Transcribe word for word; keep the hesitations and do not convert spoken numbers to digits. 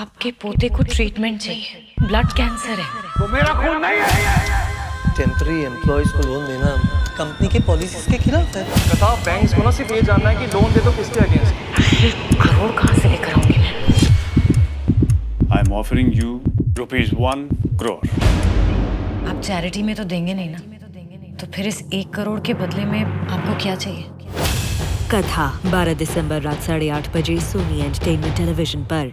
आपके पोते को ट्रीटमेंट चाहिए, ब्लड कैंसर है। वो मेरा खून नहीं है। टेम्पररी एम्प्लॉइज को लोन देना कंपनी के पॉलिसीज के खिलाफ है। कथा, बैंक्स को ना सिर्फ ये जानना है कि लोन दे तो किसके अगेंस्ट। करोड़ कहाँ से लेकर आऊंगी मैं? I am offering you rupees one crore. आप चैरिटी में तो देंगे नहीं ना, तो फिर इस एक करोड़ के बदले में आपको क्या चाहिए? कथा बारह दिसंबर रात साढ़े आठ बजे सोनी एंटरटेनमेंट टेलीविजन पर।